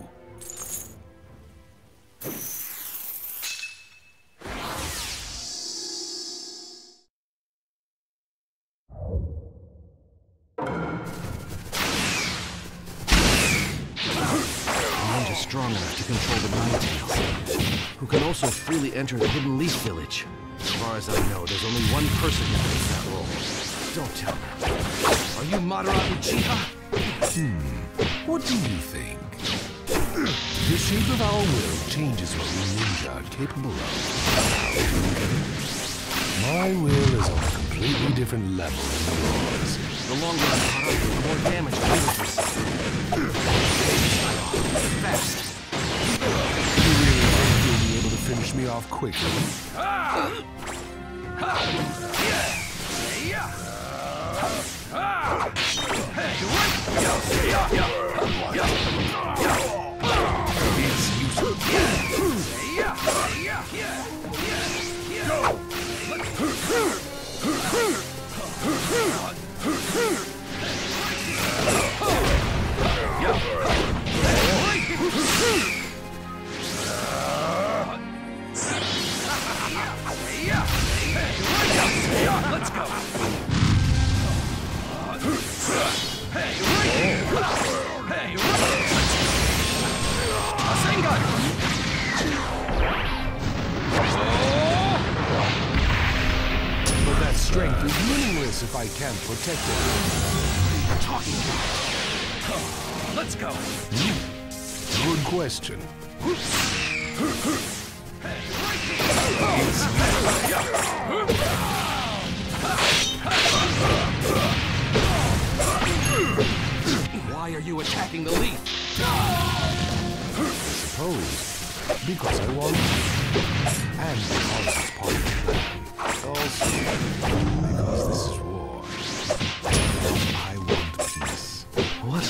Strong enough to control the Nine Tails, who can also freely enter the Hidden Leaf Village. As far as I know, there's only one person who plays that role. Don't tell me. Are you Madara Uchiha? Hmm. What do you think? The shape of our world changes what we ninja are capable of. My will is on a completely different level than yours. The longer I'm caught up, the more damage I will receive. Fast. You really are being able to finish me off quickly. It's useful. Let's go. Hey, hey, Sharingan. But that strength is meaningless if I can't protect it. What are you talking about? Let's go. Good question. Why are you attacking the leaf? I suppose because I want you, and because it's part of the plan. Also, because this is war. I want peace. What?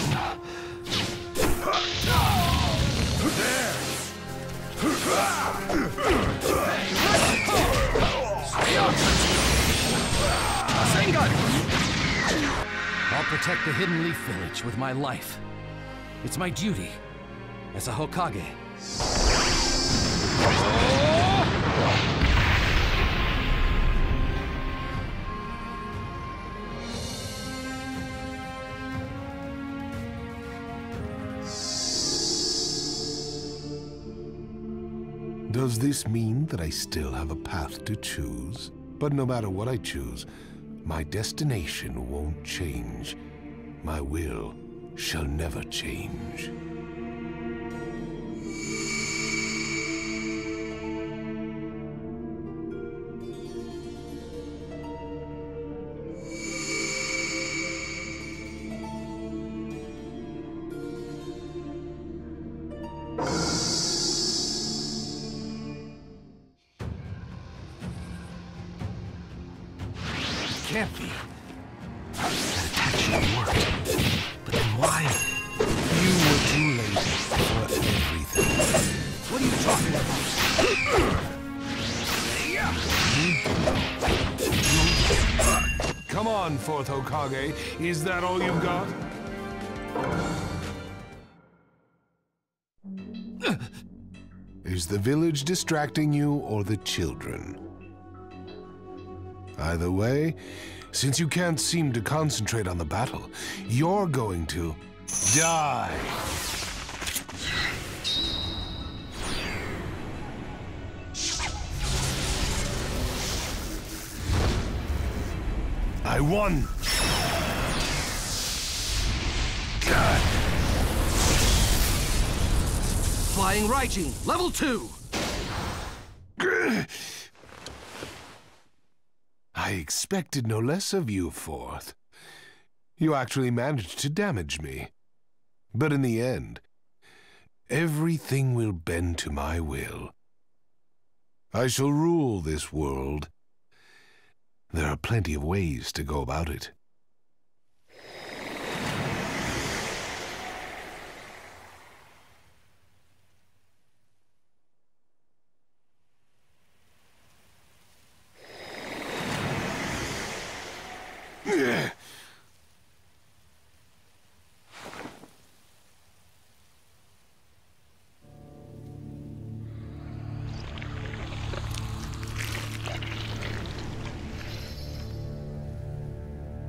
I'll protect the Hidden Leaf Village with my life. It's my duty as a Hokage. Does this mean that I still have a path to choose? But no matter what I choose, my destination won't change. My will shall never change. Can't be. That attack should work. lying. You were too late for everything. What are you talking about? Come on, Fourth Hokage. Is that all you've got? Is the village distracting you or the children? Either way, since you can't seem to concentrate on the battle, you're going to die! I won! God. Flying Raijin, level two! I expected no less of you, Fourth. You actually managed to damage me. But in the end, everything will bend to my will. I shall rule this world. There are plenty of ways to go about it.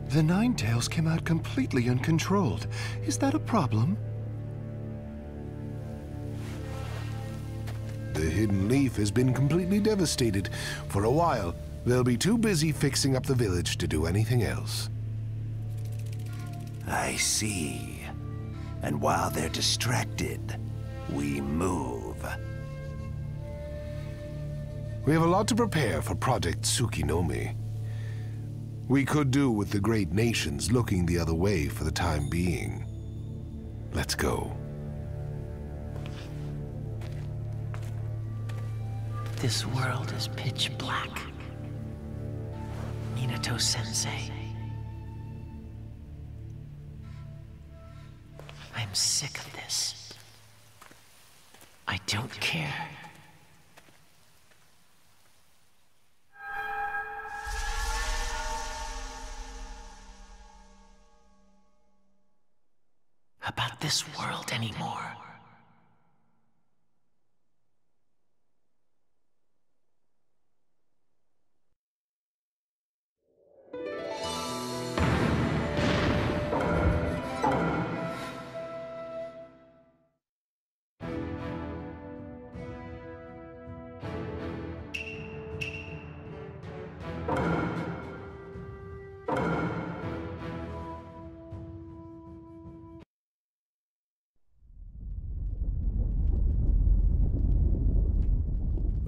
The Nine Tails came out completely uncontrolled. Is that a problem? The Hidden Leaf has been completely devastated. For a while, they'll be too busy fixing up the village to do anything else. I see. And while they're distracted, we move. We have a lot to prepare for Project Tsukinome. We could do with the great nations looking the other way for the time being. Let's go. This world is pitch black. Minato-sensei. I'm sick of this. I don't care. About this world anymore.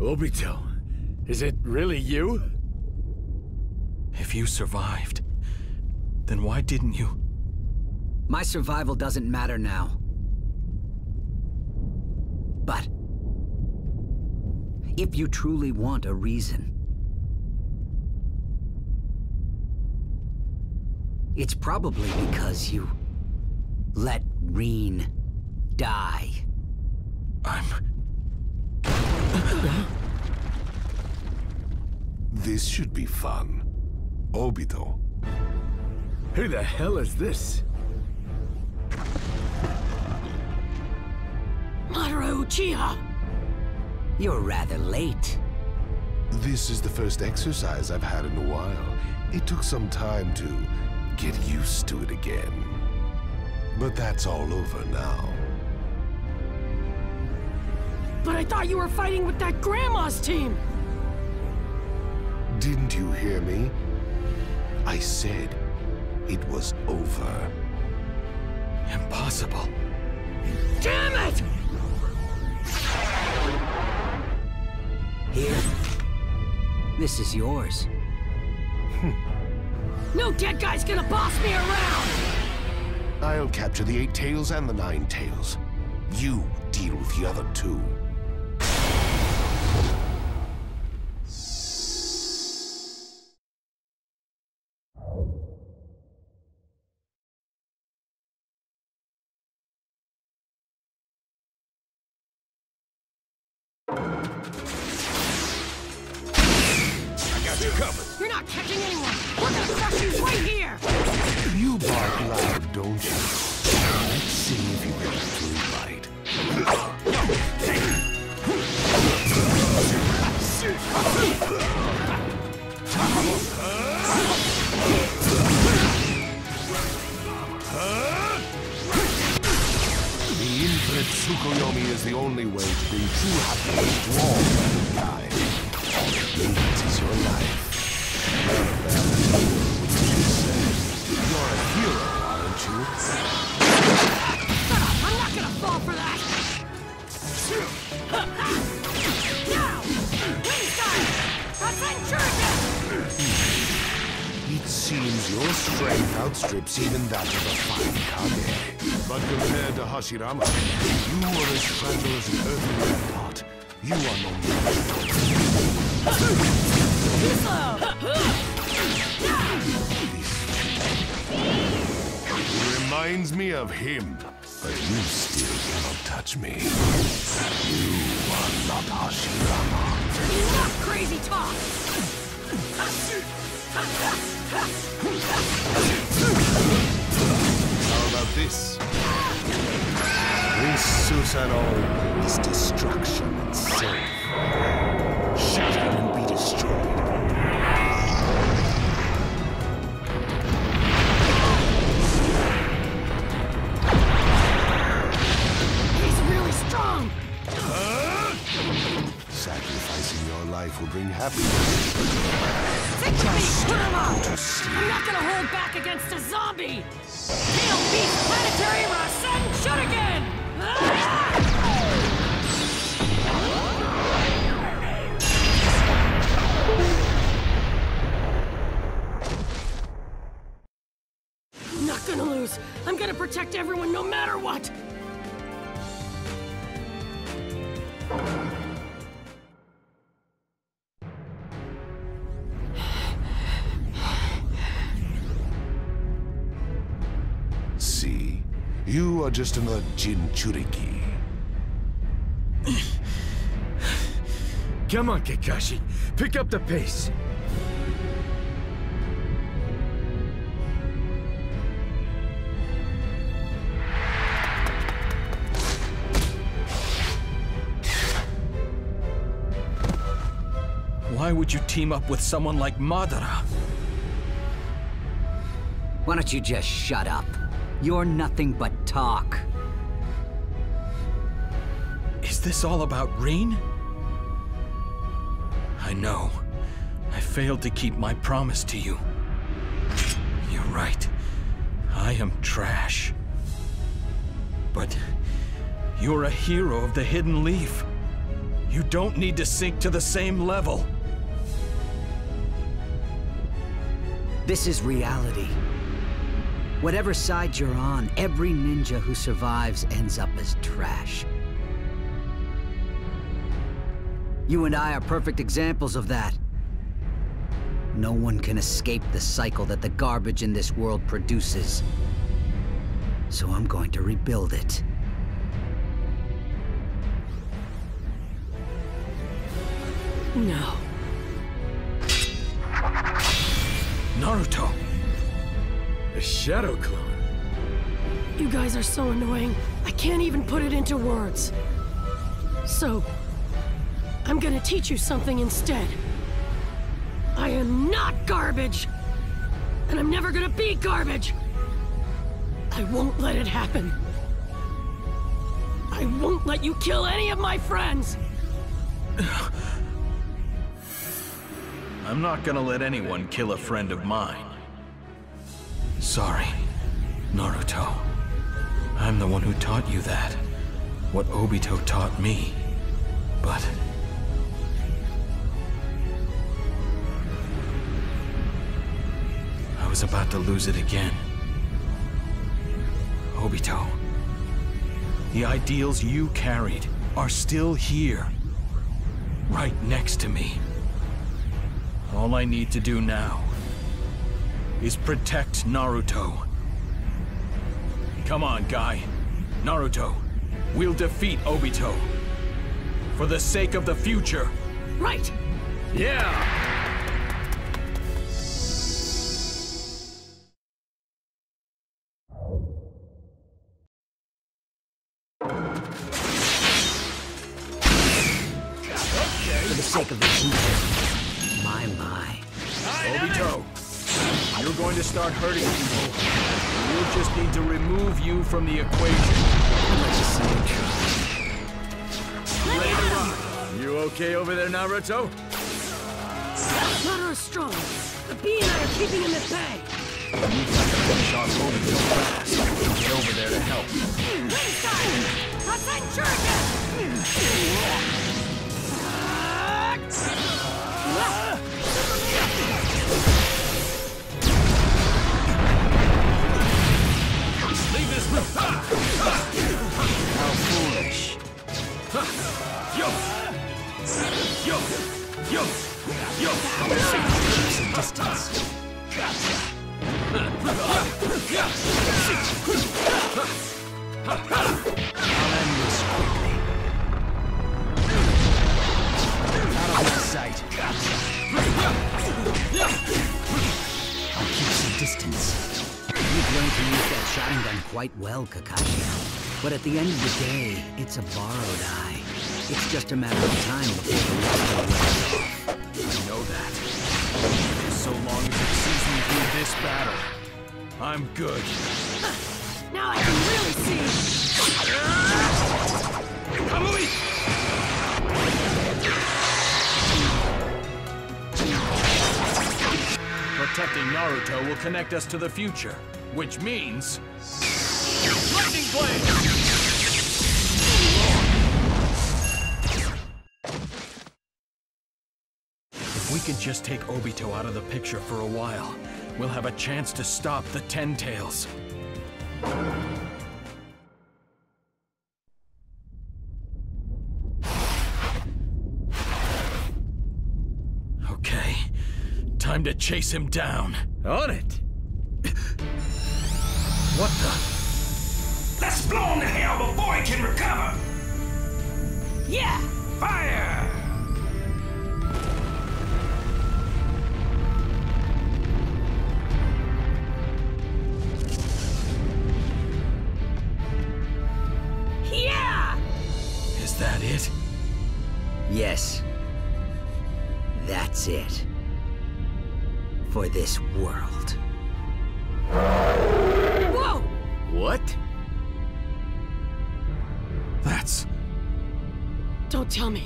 Obito, is it really you? If you survived, then why didn't you? My survival doesn't matter now. But if you truly want a reason, it's probably because you let Rin die. I'm... This should be fun. Obito. Who the hell is this? Madara Uchiha! You're rather late. This is the first exercise I've had in a while. It took some time to get used to it again. But that's all over now. But I thought you were fighting with that grandma's team! Didn't you hear me? I said it was over. Impossible. Damn it! Here. This is yours. No dead guy's gonna boss me around! I'll capture the Eight Tails and the Nine Tails. You deal with the other two. got you covered. You're not catching anyone. We're gonna crush you right here. You bark loud, don't you? Let's see if you get a blue light. The infinite Tsukinome is the only way to bring true happiness to all mankind. This is your life. You're a hero, aren't you? Shut up! I'm not gonna fall for that! Now! Inside! It seems your strength outstrips even that of a fine Kage. But compared to Hashirama, you are as fragile as an earthenware pot. You are no more. Too slow! Reminds me of him, but you still cannot touch me. You are not Hashirama. Enough crazy talk! How about this? This Susanoo is destruction itself. Shattered and be destroyed. He's really strong. Huh? Sacrificing your life will bring happiness. Take me, Kurama! I'm not gonna hold back against a zombie. He'll beat planetary Rasen Shuriken. Ah! Gonna lose. I'm gonna protect everyone no matter what. See, you are just another Jinchuriki. Come on, Kakashi, pick up the pace. Why would you team up with someone like Madara? Why don't you just shut up? You're nothing but talk. Is this all about Rin? I know. I failed to keep my promise to you. You're right. I am trash. But you're a hero of the Hidden Leaf. You don't need to sink to the same level. This is reality. Whatever side you're on, every ninja who survives ends up as trash. You and I are perfect examples of that. No one can escape the cycle that the garbage in this world produces. So I'm going to rebuild it. No. Naruto! A Shadow Clone? You guys are so annoying, I can't even put it into words. So, I'm gonna teach you something instead. I am not garbage! And I'm never gonna be garbage! I won't let it happen. I won't let you kill any of my friends! I'm not gonna let anyone kill a friend of mine. Sorry, Naruto. I'm the one who taught you that. What Obito taught me. But... I was about to lose it again. Obito, the ideals you carried are still here. Right next to me. All I need to do now is protect Naruto. Come on, guy. Naruto, we'll defeat Obito. For the sake of the future. Right. Yeah. for the sake of the future. My, my. Obito, you're going to start hurting people. We'll just need to remove you from the equation. Let's see you try. Later on. You okay over there, Naruto? Naruto is strong. The B and I are keeping him at bay. You got to finish off Obito fast. Get over there to help. Inside! Outside Shuriken! Leave this room. How foolish. Yo! Yo! Yo! Yo! Some distance. I'll end this quickly. Out of my sight. I'll keep some distance. You've learned to use that Sharingan quite well, Kakashi. But at the end of the day, it's a borrowed eye. It's just a matter of time before the rest of it. I know that. So long as it sees me through this battle, I'm good. Now I can really see. Kamui! Protecting Naruto will connect us to the future. Which means... Lightning Blade! If we could just take Obito out of the picture for a while, we'll have a chance to stop the Ten Tails. Okay, time to chase him down. On it! What the? Let's blow him to hell before he can recover! Yeah! Fire! Yeah! Is that it? Yes. That's it. For this world. Whoa! What? That's... Don't tell me.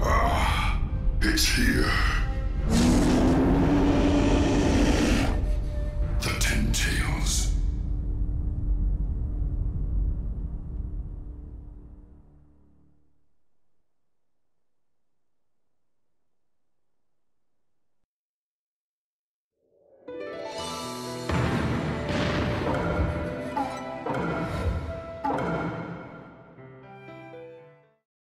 Ah, it's here.